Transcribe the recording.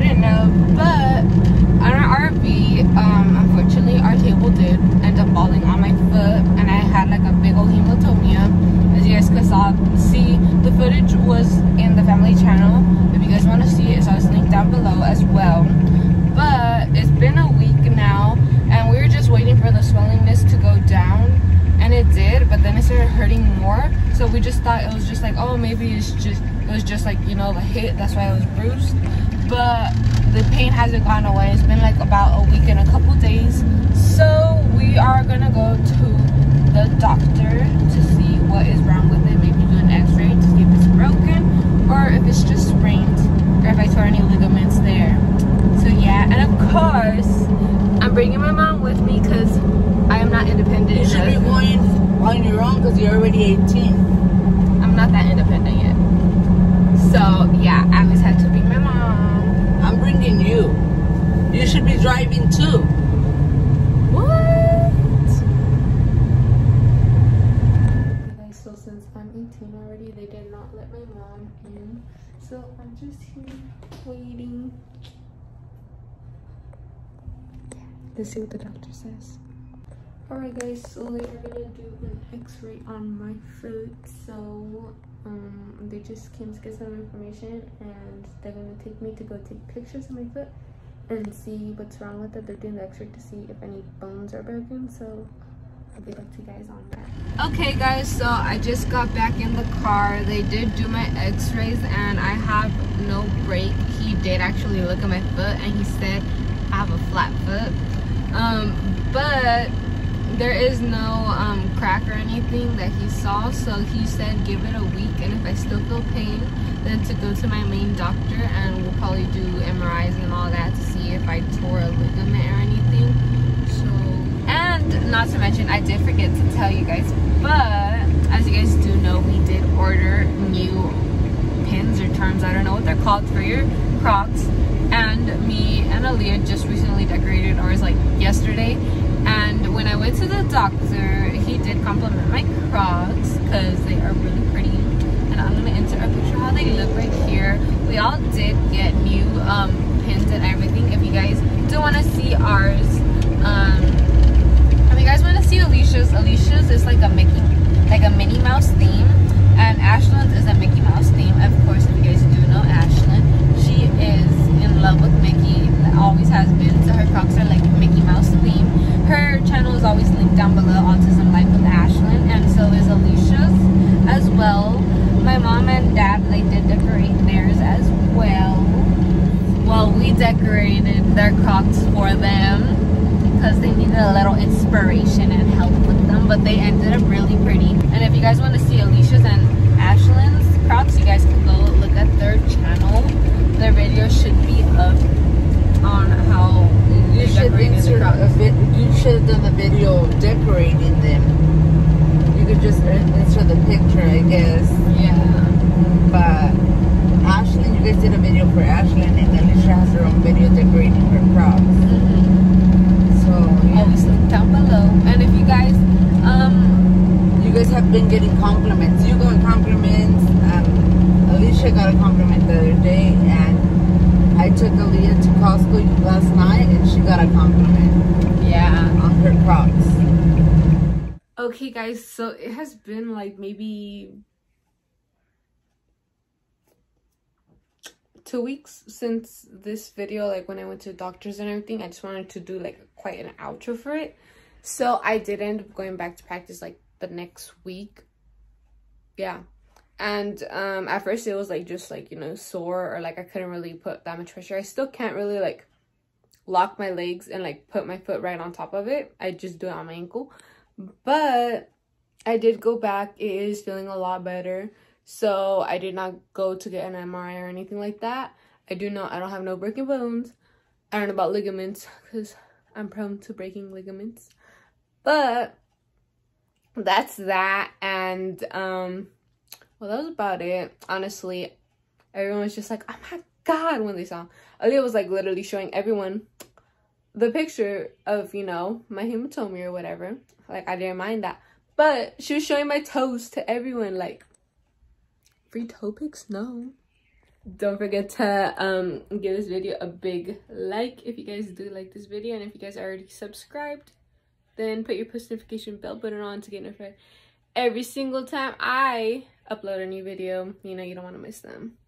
wouldn't know, but on our RV, unfortunately our table did end up falling on my foot, and I had like a big old hematoma. As you guys could see, the footage was in the family channel. If you guys want to see it, it's always linked down below as well. But it's been a week now, and we were just waiting for the swellingness to go down, and it did, but then it started hurting more. So we just thought it was just like, oh, maybe it was just like, you know, the hit, that's why it was bruised. But the pain hasn't gone away. It's been like about a week and a couple days. So we are gonna go to the doctor to see what is wrong with it. Maybe do an x-ray to see if it's broken or if it's just sprained or if I tore any ligaments there. So yeah, and of course, I'm bringing my mom with me because I am not independent. You should be going on your own because you're already 18. I'm not that independent yet. So yeah, I always had to bring my mom. I'm bringing you. You should be driving too. What? So since I'm 18 already, they did not let my mom in. So I'm just here waiting. Yeah, let's see what the doctor says. Alright guys, so they are gonna do an x-ray on my foot. So they just came to get some information, and they're gonna take me to go take pictures of my foot and see what's wrong with it. They're doing the x-ray to see if any bones are broken, so I'll get back to you guys on that. Okay guys, so I just got back in the car. They did do my x-rays and I have no break. He did actually look at my foot and he said I have a flat foot, but there is no crack or anything that he saw, so he said give it a week, and if I still feel pain, then to go to my main doctor, and we'll probably do MRIs and all that to see if I tore a ligament or anything. So, and not to mention, I did forget to tell you guys, but as you guys do know, we did order new pins or charms, I don't know what they're called, for your Crocs, and me and Aaliyah just recently decorated ours like yesterday. And when I went to the doctor, he did compliment my Crocs because they are really pretty, and I'm gonna insert a picture of how they look right here. We all did get new pins and everything. If you guys do want to see ours, if you guys want to see Alicia's is like a Mickey, like a Minnie Mouse theme, and Ashlyn's is a Mickey Mouse theme. Of course, if you guys do know Ashlyn, she is in love with Mickey, always has been, so her Crocs are like Mickey Mouse theme. Her channel is always linked down below, Autism Life with Ashlyn, and so is Alicia's as well. My mom and dad, they did decorate theirs as well. Well, we decorated their Crocs for them because they needed a little inspiration and help with them, but they ended up really pretty. And if you guys want to see Alicia's and Ashlyn's Crocs, you guys can go look at their channel. Their video should be up on how you should insert a bit. You should have done the video decorating them. You could just insert the picture, I guess. Yeah. But Ashlyn, you guys did a video for Ashlyn, and then Alicia has her own video decorating her props. So yeah. Always look down below. And if you guys have been getting compliments. You got compliments. Alicia got a compliment the other day, and I took Aaliyah to Costco last night and she got a compliment. Yeah. On her Crocs. Okay guys, so it has been like maybe 2 weeks since this video, like when I went to doctors and everything. I just wanted to do like quite an outro for it. So I did end up going back to practice like the next week. Yeah. And at first it was like just like, you know, sore, or like I couldn't really put that much pressure. I still can't really like lock my legs and like put my foot right on top of it. I just do it on my ankle. But I did go back. It is feeling a lot better. So I did not go to get an MRI or anything like that. I do know I don't have no broken bones. I don't know about ligaments because I'm prone to breaking ligaments. But that's that. And well, that was about it. Honestly, everyone was just like, oh my god, when they saw. Aaliyah was like literally showing everyone the picture of, you know, my hematoma or whatever. Like, I didn't mind that. But she was showing my toes to everyone, like, free toe pics? No. Don't forget to give this video a big like if you guys do like this video, and if you guys are already subscribed, then put your post notification bell button on to get notified every single time I upload a new video. You know, you don't want to miss them.